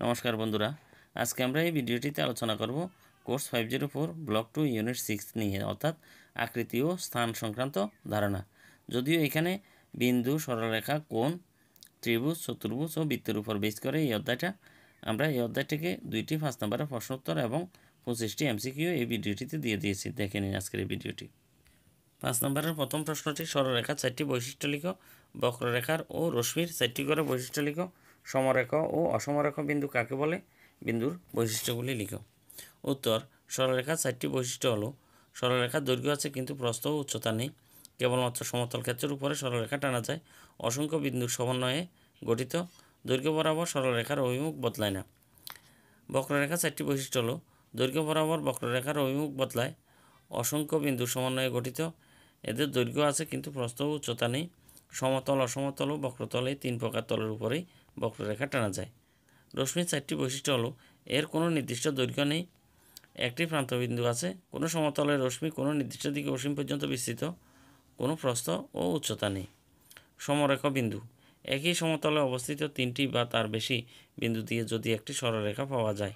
নমস্কার বন্ধুরা আজকে আমরা এই ভিডিওটিতে আলোচনা করব কোর্স 504 ব্লক 2 ইউনিট 6 নিয়ে অর্থাৎ আকৃতি ও স্থান সংক্রান্ত ধারণা যদিও এখানে বিন্দু সরলরেখা কোণ ত্রিভুজ চতুর্ভুজ ও বৃত্তের উপর বেস করে এই অধ্যায়টা আমরা এই অধ্যায়টিকে দুইটি 5 নম্বরের প্রশ্ন উত্তর এবং 25টি এমসিকিউ এই ভিডিওটিতে দিয়ে দিয়েছি দেখে নিন আজকের এই ভিডিওটি 5 নম্বরের প্রথম প্রশ্নটি সরলরেখা 4টি বৈশিষ্ট্য লিখো বক্ররেখার ও রশ্মির 4টি করে বৈশিষ্ট্য লিখো সমরেখা ও অসমরেখা বিন্দু কাকে বলে বিন্দুর বৈশিষ্ট্যগুলি লিখো উত্তর সরলরেখার 4টি বৈশিষ্ট্য হলো সরলরেখার দৈর্ঘ্য আছে কিন্তু প্রস্থ ও উচ্চতা নেই কেবলমাত্র সমতল ক্ষেত্রের উপরে সরলরেখা টানা যায় অসংখ্য বিন্দুর সমন্বয়ে গঠিত দৈর্ঘ্য বরাবর সরলরেখার অভিমুখ বদলায় না বক্ররেখার 4টি বৈশিষ্ট্য হলো দৈর্ঘ্য বরাবর বক্ররেখার অভিমুখ বদলায় অসংখ্য বিন্দুর সমন্বয়ে গঠিত এদের দৈর্ঘ্য আছে কিন্তু প্রস্থ ও উচ্চতা নেই সমতল অসমতল ও বক্রতল এই তিন প্রকার তলের উপরেই বক্ররেখা টানা যায় রশ্মির 4টি বৈশিষ্ট্য হলো এর কোনো নির্দিষ্ট দৈর্ঘ্য নেই একটি প্রান্তবিন্দু আছে কোনো সমতলের রশ্মি কোনো নির্দিষ্ট দিকে অসীম পর্যন্ত বিস্তৃত কোনো প্রস্থ ও উচ্চতা নেই সমরেখা বিন্দু একই সমতলে অবস্থিত তিনটি বা তার বেশি বিন্দু দিয়ে যদি একটি সরলরেখা পাওয়া যায়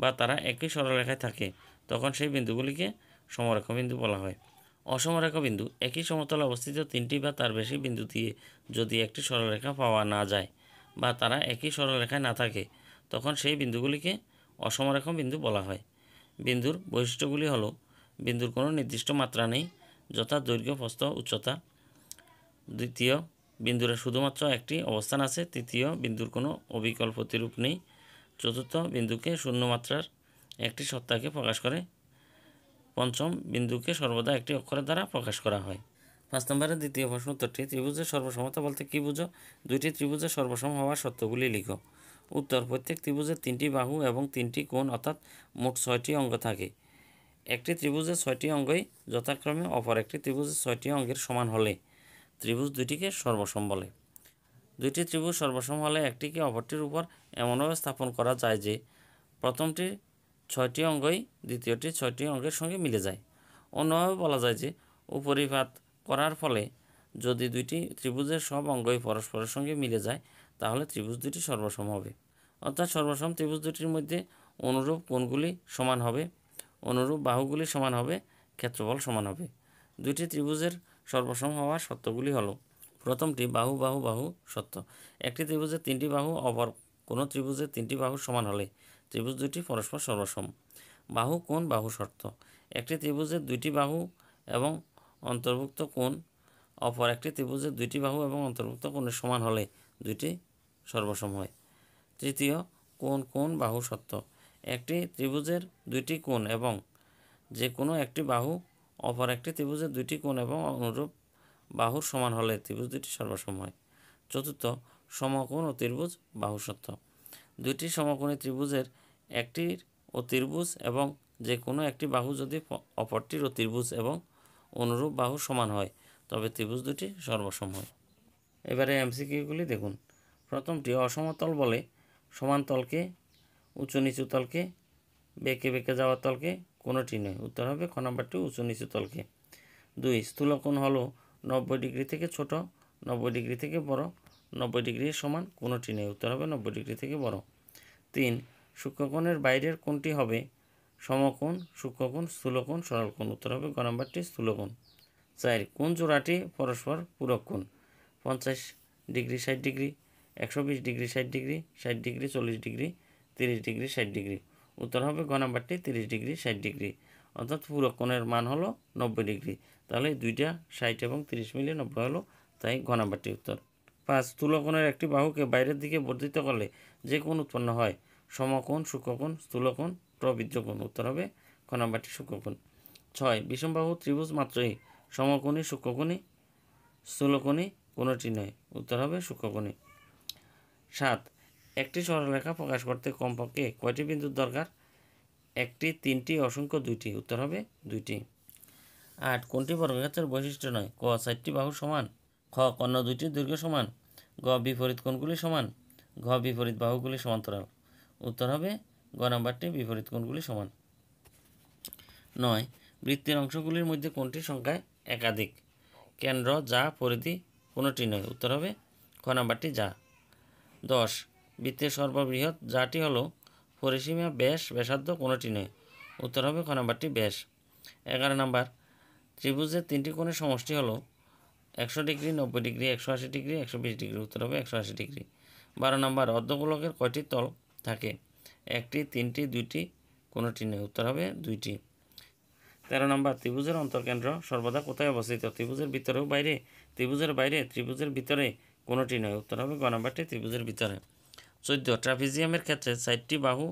বা তারা একই সরলরেখায় থাকে তখন সেই বিন্দুগুলিকে সমরেখা বিন্দু বলা হয় অসমরেখা বিন্দু একই সমতলে অবস্থিত তিনটি বা তার বেশি বিন্দু দিয়ে যদি একটি সরলরেখা পাওয়া না যায় বা তারা একই সরলরেখায় না থাকে তখন সেই বিন্দুগুলিকে অসমরেখা বিন্দু বলা হয় বিন্দুর বৈশিষ্ট্যগুলি হলো বিন্দুর কোনো নির্দিষ্ট মাত্রা নেই যথা দৈর্ঘ্য প্রস্থ উচ্চতা দ্বিতীয় বিন্দুর শুধুমাত্র একটি অবস্থান আছে তৃতীয় বিন্দুর কোনো অবিকল প্রতিরূপ নেই চতুর্থ বিন্দুকে শূন্য মাত্রার একটি সত্তাকে প্রকাশ করে পঞ্চম বিন্দুকে সর্বদা একটি অক্ষরের দ্বারা প্রকাশ করা হয় 5 নম্বরের দ্বিতীয় প্রশ্ন উত্তরটি ত্রিভুজের সর্বসমতা বলতে কী বুঝো দুইটি ত্রিভুজের সর্বসম হওয়ার শর্তগুলি লিখো উত্তর প্রত্যেক ত্রিভুজের 3টি বাহু এবং 3টি কোণ অর্থাৎ মোট 6টি অঙ্গ থাকে একটি ত্রিভুজের 6টি অঙ্গই যথাক্রমে অপর একটি ত্রিভুজের 6টি অঙ্গের সমান হলে ত্রিভুজ দুইটিকে সর্বসম বলে দুইটি ত্রিভুজ সর্বসম হলে একটিকে অপরটির উপর এমনভাবে স্থাপন করা যায় যে প্রথমটির 6টি অঙ্গই দ্বিতীয়টির 6টি অঙ্গের সঙ্গে মিলে যায় অন্যভাবে বলা যায় যে উপরিপাত করার ফলে যদি দুইটি ত্রিভুজের সব অঙ্গই পরস্পরের সঙ্গে মিলে যায় তাহলে ত্রিভুজ দুটি সর্বসম হবে অর্থাৎ সর্বসম ত্রিভুজ দুটির মধ্যে অনুরূপ কোণগুলি সমান হবে অনুরূপ বাহুগুলি সমান হবে ক্ষেত্রফল সমান হবে দুইটি ত্রিভুজের সর্বসম হওয়ার শর্তগুলি হলো প্রথমটি বাহু বাহু বাহু শর্ত একটি ত্রিভুজের 3টি বাহু অপর কোনো ত্রিভুজের 3টি বাহু সমান হলে ত্রিভুজ দুটি পরস্পর সর্বসম বাহু কোণ বাহু শর্ত একটি ত্রিভুজের 2টি বাহু এবং অন্তর্ভুক্ত কোণ অপর একটি ত্রিভুজের 2টি বাহু এবং অন্তর্ভুক্ত কোণের সমান হলে দুইটি সর্বসম হয় তৃতীয় কোণ কোণ বাহু শর্ত একটি ত্রিভুজের 2টি কোণ এবং যে কোনো একটি বাহু অপর একটি ত্রিভুজের 2টি কোণ এবং অনুরূপ বাহুর সমান হলে ত্রিভুজ দুটি সর্বসম হয় চতুর্থ সমকোণ ও ত্রিভুজ বাহু শর্ত দুইটি সমকোণী ত্রিভুজের একটির অতির্ভুজ এবং যে কোনো একটি বাহু যদি অপরটির অতির্ভুজ এবং অনুরূপ বাহু সমান হয় তবে ত্রিভুজ দুটি সর্বসম হয় এবারে এমসিকিউগুলি দেখুন প্রথমটি অসমতল বলে সমান্তলকে উঁচু নিচু তলকে বেঁকে বেঁকে যাওয়া তলকে কোনোটি নয় উত্তর হবে খ নম্বরটি উঁচু নিচু তলকে 2 স্থূলকোণ হলো 90 ডিগ্রি থেকে ছোট 90 ডিগ্রি থেকে বড় 90 ডিগ্রির সমান কোনোটি নেই উত্তর হবে 90 ডিগ্রি থেকে বড় 3 সূক্ষ্মকোণের বাইরের কোণটি হবে সমকোণ সূক্ষ্মকোণ স্থূলকোণ সরলকোণ উত্তর হবে গ নম্বরটি স্থূলকোণ 4 কোণ জোড়াটি পরস্পর পূরক কোণ 50 degree 60 degree 120 degree 60 degree 60 degree 40 degree 30 degree 60 degree উত্তর হবে গ নম্বরটি 30 ডিগ্রি 60 ডিগ্রি অর্থাৎ পূরক কোণের মান হলো 90 ডিগ্রি তাহলে দুইটা 60 এবং 30 মিলে 90 হলো তাই গ নম্বরটি উত্তর 5 স্থূলকোণের একটি বাহুকে বাইরের দিকে বর্ধিত করলে যে কোণ উৎপন্ন হয় সমকোণ সূক্ষ্মকোণ স্থূলকোণ প্রবৃদ্ধকোণ উত্তর হবে খ নম্বরটি সূক্ষ্মকোণ 6 বিষমবাহু ত্রিভুজ মাত্রই সমকোণী সূক্ষ্মকোণী স্থূলকোণী কোনোটি নয় উত্তর হবে সূক্ষ্মকোণী 7 একটি সরলরেখা প্রকাশ করতে কমপক্ষে কয়টি বিন্দুর দরকার একটি 3টি অসংখ্য 2টি উত্তর হবে 2টি 8 কোনটি বর্গক্ষেত্রের বৈশিষ্ট্য নয় ক 4টি বাহু সমান খ কর্ণ 2টির দৈর্ঘ্য সমান গ বিপরীত কোণগুলি সমান ঘ বিপরীত বাহুগুলি সমান্তরাল উত্তর হবে গ নম্বরটি বিপরীত কোণগুলি সমান 9 বৃত্তের অংশগুলির মধ্যে কোনটি সংখ্যায় একাধিক কেন্দ্র যা পরিধি কোনোটি নয় উত্তর হবে খ নম্বরটি যা 10 বৃত্তের সর্ববৃহৎ যাটি হলো পরিসীমা ব্যাস ব্যাসার্ধ কোনটি নয়। উত্তর হবে খ নাম্বারটি ব্যাস। ১১ নাম্বার, ত্রিভুজের তিনটি কোণের সমষ্টি হলো ১০০ ডিগ্রি, ৯০ ডিগ্রি, ১৮০ ডিগ্রি, ১২০ ডিগ্রি। উত্তর হবে ১৮০ ডিগ্রি। ১২ নাম্বার, অর্ধগোলকের কয়টি তল থাকে? একটি, তিনটি, দুইটি, কোনটি নয়। উত্তর হবে দুইটি। ১৩ নাম্বার, ত্রিভুজের অন্তর্কেন্দ্র সর্বদা কোথায় অবস্থিত? ত্রিভুজের ভিতরেও বাইরে, ত্রিভুজের বাইরে, ত্রিভুজের ভিতরে, কোনটি নয়। উত্তর হবে গ নাম্বারটি ত্রিভুজের ভিতরে। ১৪ ট্রাপিজিয়ামের ক্ষেত্রে ৪টি বাহু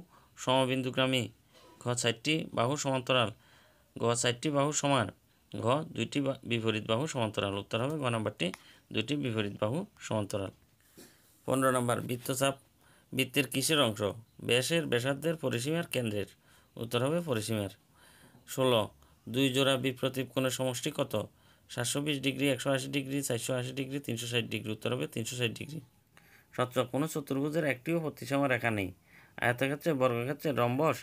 সমবিন্দুগামী, ঘ ৪টি বাহু সমান্তরাল, ঘ ৪টি বাহু সমান, ঘ ২টি বিপরীত বাহু সমান্তরাল। উত্তর হবে ঘ নাম্বারটি ২টি বিপরীত বাহু সমান্তরাল। ১৫ নাম্বার, বৃত্তচাপ বৃত্তের কিসের অংশ? ব্যাসের ব্যাসার্ধের পরিসীমার কেন্দ্রের। উত্তর হবে পরিসীমার। ১৬ দুই জোড়া বিপ্রতীপ কোণের সমষ্টি কত? ৭২০ ডিগ্রি, ১৮০ ডিগ্রি, ৪৮০ ডিগ্রি, ৩৬০ ডিগ্রি। উত্তর হবে ৩৬০ ডিগ্রি। ১৭ কোনো চতুর্ভুজের একটিও প্রতিসম রেখা নেই, আয়তক্ষেত্রে, বর্গক্ষেত্রে, রম্বস,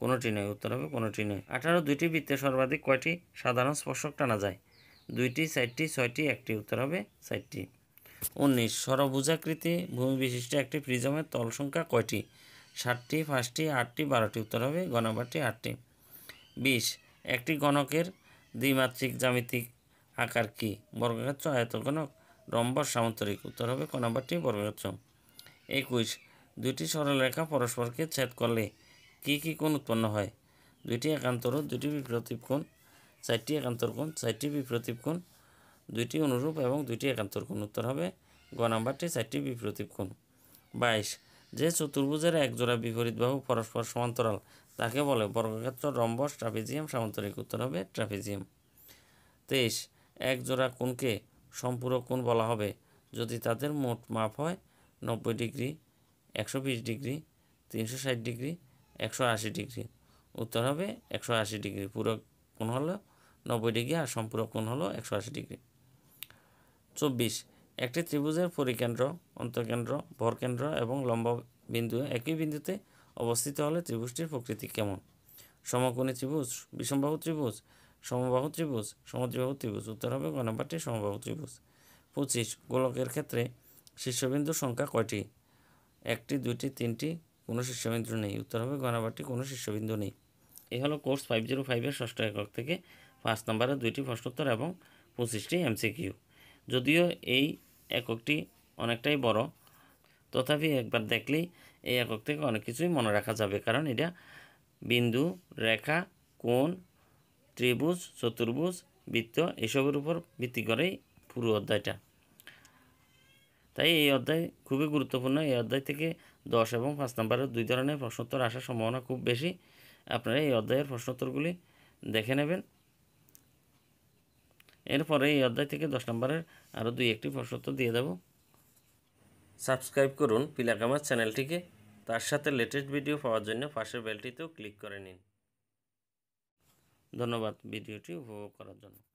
কোনটি নয়। উত্তর হবে কোনটি নয়। ১৮ দুইটি বৃত্তে সর্বাধিক কয়টি সাধারণ স্পর্শক টানা যায়? দুইটি, চারটি, ছয়টি, একটি। উত্তর হবে চারটি। ১৯ ষড়ভুজাকৃতি ভূমি বিশিষ্ট একটি প্রিজমের তল সংখ্যা কয়টি? ৬০টি, ৫টি, ৮টি, ১২টি। উত্তর হবে ঘ নাম্বারটি ৮টি। ২০ একটি গণকের দ্বিমাত্রিক জ্যামিতিক আকার কি? বর্গক্ষেত্র, আয়তঘনক, রম্বস, সামান্তরিক। উত্তর হবে ক নাম্বারটি বর্গক্ষেত্র। ২১ দুইটি সরলরেখা পরস্পরকে ছেদ করলে কি কি কোণ উৎপন্ন হয়? দুইটি একান্তর, দুইটি বিপ্রতীপ কোণ, চারটি একান্তর কোণ, চারটি বিপ্রতীপ কোণ, দুইটি অনুরূপ এবং দুইটি একান্তর কোণ। উত্তর হবে গ নাম্বারটি ৪টি বিপ্রতীপ কোণ। ২২ যে চতুর্ভুজের একজোড়া বিপরীত বাহু পরস্পর সমান্তরাল তাকে বলে? বর্গক্ষেত্র, রম্বস, ট্রাপিজিয়াম, সামান্তরিক। উত্তর হবে ট্রাপিজিয়াম। ২৩ একজোড়া কোণকে সম্পূরক কোণ বলা হবে যদি তাদের মোট মাপ হয় ৯০ ডিগ্রি, ১২০ ডিগ্রি, ৩৬০ ডিগ্রি, ১৮০ ডিগ্রি। উত্তর হবে ১৮০ ডিগ্রি। পূরক কোণ হলো ৯০ ডিগ্রি আর সম্পূরক কোণ হলো ১৮০ ডিগ্রি। ২৪ একটি ত্রিভুজের পরিকেন্দ্র, অন্তঃকেন্দ্র, ভরকেন্দ্র এবং লম্ব বিন্দু একই বিন্দুতে অবস্থিত হলে ত্রিভুজটির প্রকৃতি কেমন? সমকোণী ত্রিভুজ, বিষমবাহু ত্রিভুজ, সমবাহু ত্রিভুজ, সমদ্বিবাহু ত্রিভুজ। উত্তর হবে গ নাম্বারটি সমবাহু ত্রিভুজ। ২৫ গোলকের ক্ষেত্রে শীর্ষবিন্দুর সংখ্যা কয়টি? একটি, দুইটি, তিনটি, কোনো শীর্ষবিন্দু নেই। উত্তর হবে গ নাম্বারটি কোনো শীর্ষবিন্দু নেই। এই হলো কোর্স-505 এর ৬ষ্ঠ একক থেকে ৫ নম্বরের ২টি প্রশ্নোত্তর এবং ২৫টি এমসিকিউ। যদিও এই এককটি অনেকটাই বড়, তথাপি একবার দেখলেই এই একক থেকে অনেক কিছুই মনে রাখা যাবে, কারণ এটা বিন্দু, রেখা, কোণ, ত্রিভুজ, চতুর্ভুজ, বৃত্ত এসবের উপর ভিত্তি করেই পুরো অধ্যায়টা। তাই এই অধ্যায় খুবই গুরুত্বপূর্ণ। এই অধ্যায় থেকে ১০ এবং ৫ নম্বরের ২ ধরনের প্রশ্নোত্তর আসার সম্ভাবনা খুব বেশি। আপনারা এই অধ্যায়ের প্রশ্নোত্তরগুলি দেখে নেবেন। এরপরে এই অধ্যায় থেকে ১০ নম্বরের আরও ২-১টি প্রশ্নোত্তর দিয়ে দেব। সাবস্ক্রাইব করুন পিলাকামার চ্যানেলটিকে। তার সাথে লেটেস্ট ভিডিও পাওয়ার জন্য পাশের বেলটিতেও ক্লিক করে নিন। ধন্যবাদ ভিডিওটি উপভোগ করার জন্য।